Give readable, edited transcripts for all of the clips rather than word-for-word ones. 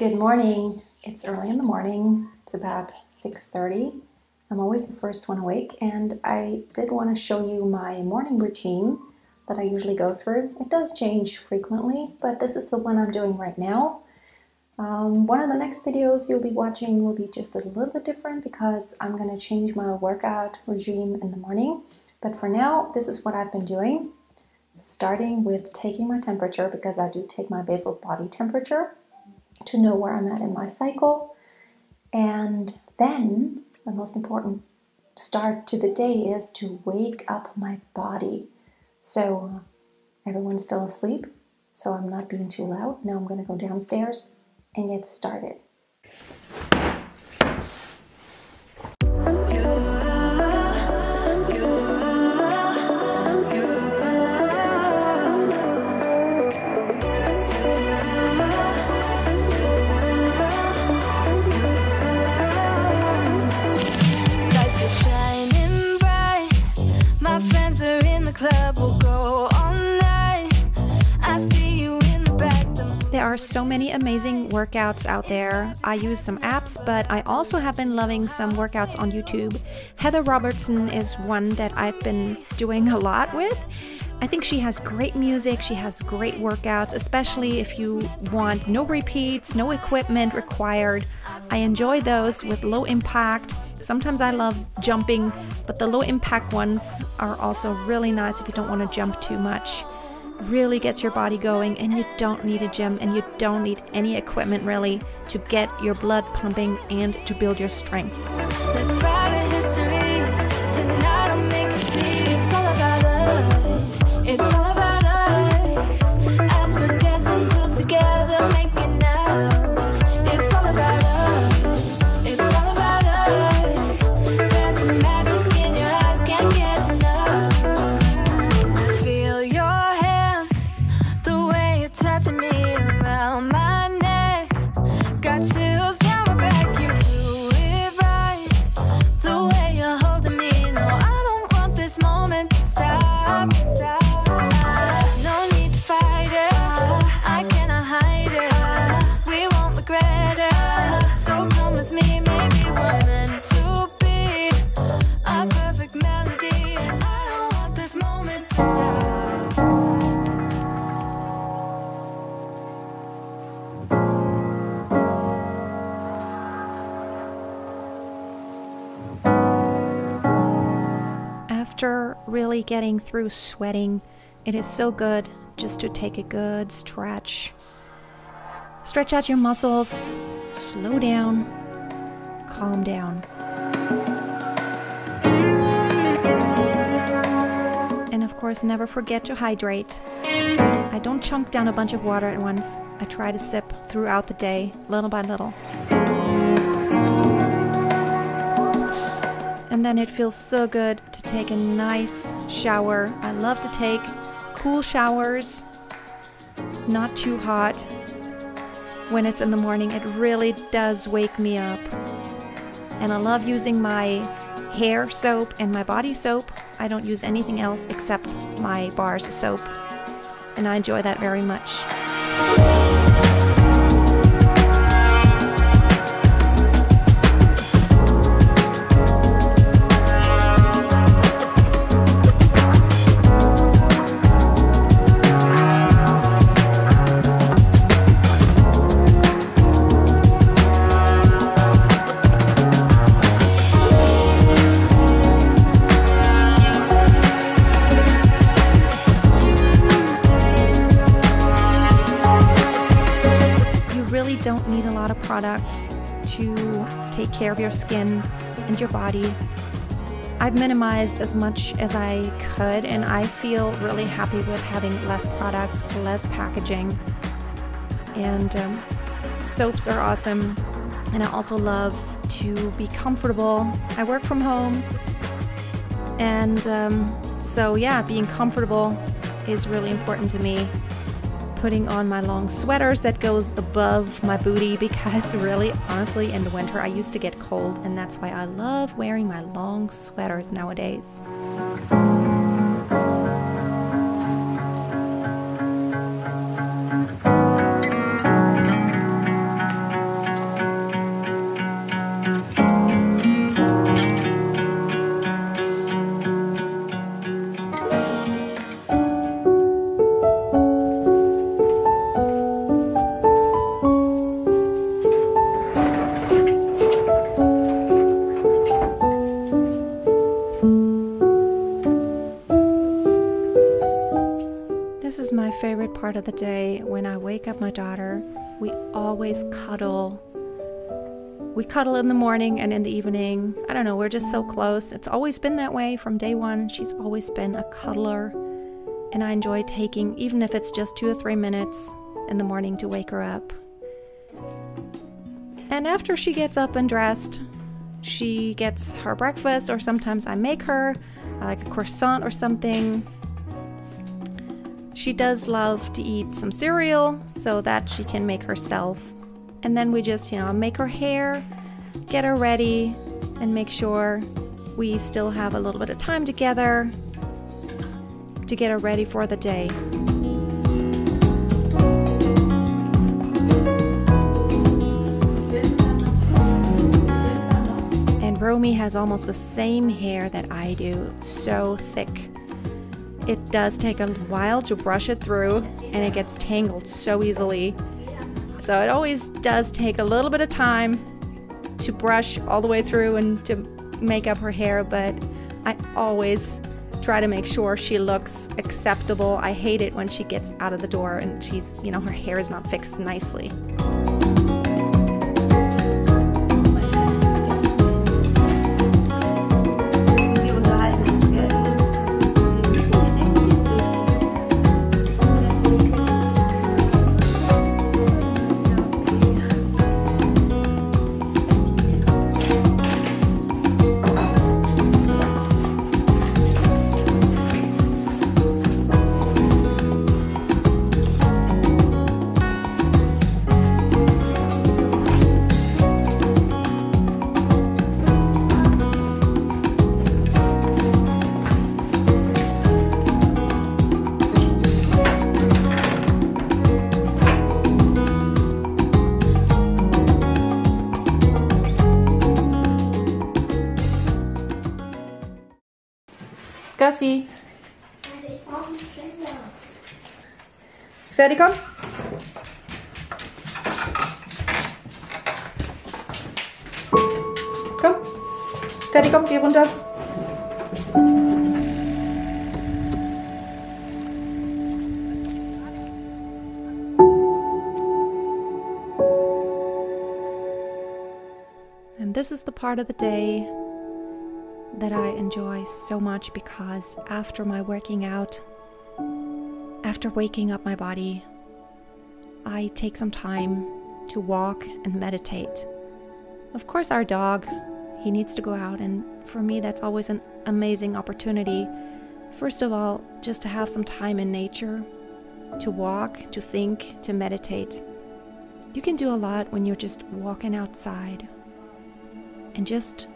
Good morning. It's early in the morning. It's about 6:30. I'm always the first one awake, and I did want to show you my morning routine that I usually go through. It does change frequently, but this is the one I'm doing right now. One of the next videos you'll be watching will be just a little bit different because I'm going to change my workout regime in the morning. But for now, this is what I've been doing, starting with taking my temperature, because I do take my basal body temperature to know where I'm at in my cycle. And then the most important start to the day is to wake up my body. So everyone's still asleep, so I'm not being too loud. Now I'm going to go downstairs and get started. There are so many amazing workouts out there. I use some apps, but I also have been loving some workouts on YouTube. Heather Robertson is one that I've been doing a lot with. I think she has great music, she has great workouts, especially if you want no repeats, no equipment required. I enjoy those with low impact. Sometimes I love jumping, but the low impact ones are also really nice if you don't want to jump too much. Really gets your body going, and you don't need a gym and you don't need any equipment really to get your blood pumping and to build your strength. Let's write a history tonight. I'll make you see it's all about us. It's all about us as we're dancing close together, making now. It's all about us. It's all about us. There's magic in your eyes, can't get enough. Feel your touching me around my neck, got chills down my back. You do it right, the way you're holding me. No, I don't want this moment to stop. No need to fight it, I cannot hide it. We won't regret it, so come with me. Maybe we're meant to be a perfect melody, and I don't want this moment to stop. After really getting through sweating, it is so good just to take a good stretch. Stretch out your muscles, slow down, calm down. And of course, never forget to hydrate. I don't chunk down a bunch of water at once. I try to sip throughout the day, little by little. And then it feels so good to take a nice shower. I love to take cool showers, not too hot. When it's in the morning, it really does wake me up. And I love using my hair soap and my body soap. I don't use anything else except my bars soap, and I enjoy that very much. Don't need a lot of products to take care of your skin and your body. I've minimized as much as I could, and I feel really happy with having less products, less packaging. And soaps are awesome, and I also love to be comfortable. I work from home, and so yeah, being comfortable is really important to me. Putting on my long sweaters that goes above my booty, because really honestly in the winter I used to get cold, and that's why I love wearing my long sweaters nowadays. part of the day when I wake up my daughter, we always cuddle. We cuddle in the morning and in the evening. I don't know, we're just so close. It's always been that way from day one. She's always been a cuddler. And I enjoy taking, even if it's just 2 or 3 minutes in the morning to wake her up. And after she gets up and dressed, she gets her breakfast, or sometimes I make her like a croissant or something. She does love to eat some cereal, so that she can make herself. And then we just, you know, make her hair, get her ready, and make sure we still have a little bit of time together to get her ready for the day. And Romy has almost the same hair that I do, so thick. It does take a while to brush it through, and it gets tangled so easily. So it always does take a little bit of time to brush all the way through and to make up her hair, but I always try to make sure she looks acceptable. I hate it when she gets out of the door and she's, you know, her hair is not fixed nicely. Gussie. Freddy, komm. Komm. Freddy, komm, geh runter. And this is the part of the day that I enjoy so much, because after my working out, after waking up my body, I take some time to walk and meditate. Of course, our dog, he needs to go out, and for me that's always an amazing opportunity. First of all, just to have some time in nature, to walk, to think, to meditate. You can do a lot when you're just walking outside and just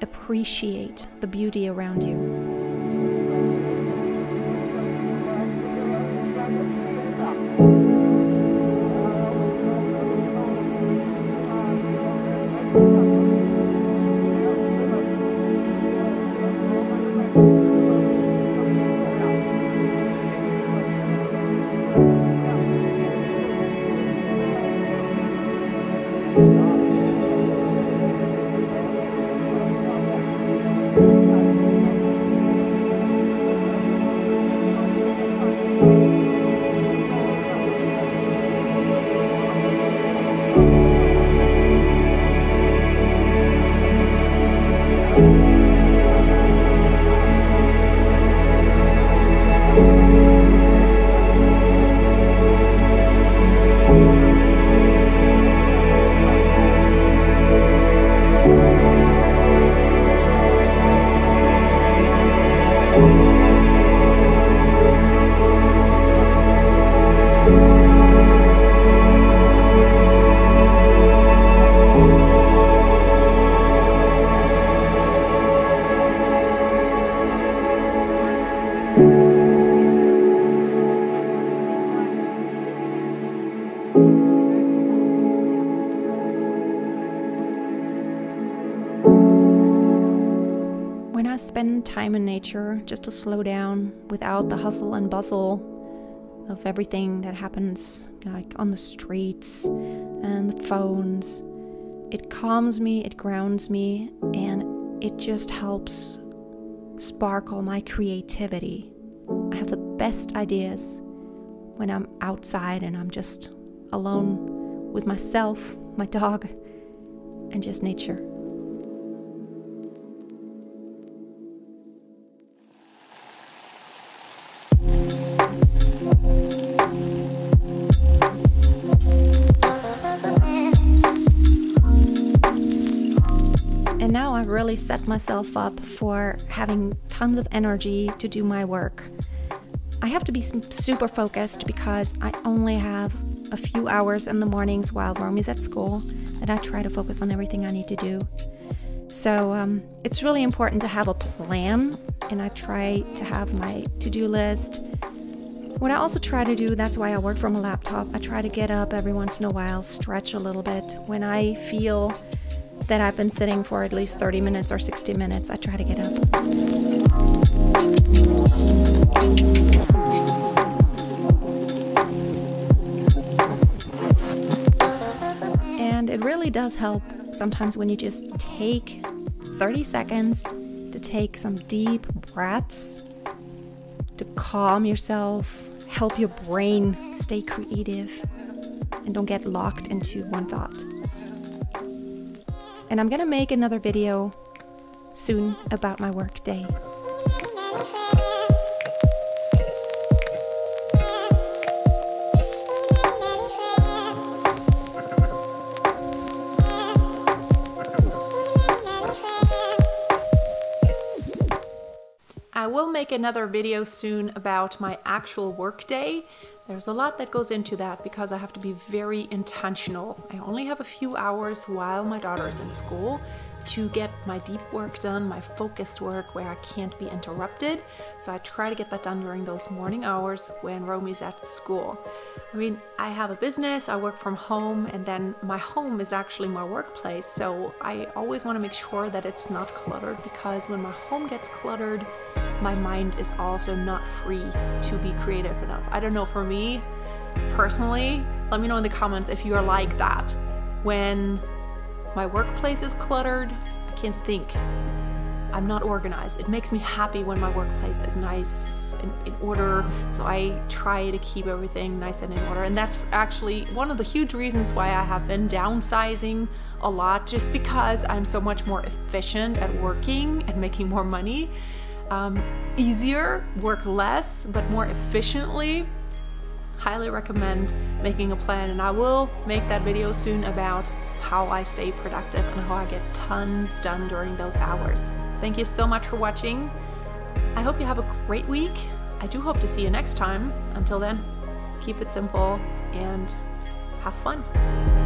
appreciate the beauty around you. When I spend time in nature, just to slow down without the hustle and bustle of everything that happens, like on the streets and the phones, it calms me, it grounds me, and it just helps sparkle my creativity. I have the best ideas when I'm outside and I'm just alone with myself, my dog, and just nature. And now I've really set myself up for having tons of energy to do my work. I have to be super focused because I only have a few hours in the mornings while Romy's at school that I try to focus on everything I need to do. So it's really important to have a plan, and I try to have my to-do list. What I also try to do, that's why I work from a laptop, I try to get up every once in a while, stretch a little bit. When I feel that I've been sitting for at least 30 minutes or 60 minutes, I try to get up. And it really does help sometimes when you just take 30 seconds to take some deep breaths to calm yourself, help your brain stay creative, and don't get locked into one thought. And I'm gonna make another video soon about my work day. I will make another video soon about my actual work day. There's a lot that goes into that because I have to be very intentional. I only have a few hours while my daughter is in school to get my deep work done, my focused work where I can't be interrupted. So I try to get that done during those morning hours when Romy's at school. I mean, I have a business, I work from home, and then my home is actually my workplace. So I always want to make sure that it's not cluttered, because when my home gets cluttered, my mind is also not free to be creative enough. I don't know, for me personally, let me know in the comments if you're like that. When my workplace is cluttered, I can't think. I'm not organized. It makes me happy when my workplace is nice and in order, so I try to keep everything nice and in order. And that's actually one of the huge reasons why I have been downsizing a lot, just because I'm so much more efficient at working and making more money. Easier, work less, but more efficiently. Highly recommend making a plan, and I will make that video soon about how I stay productive and how I get tons done during those hours. Thank you so much for watching. I hope you have a great week. I do hope to see you next time. Until then, keep it simple and have fun.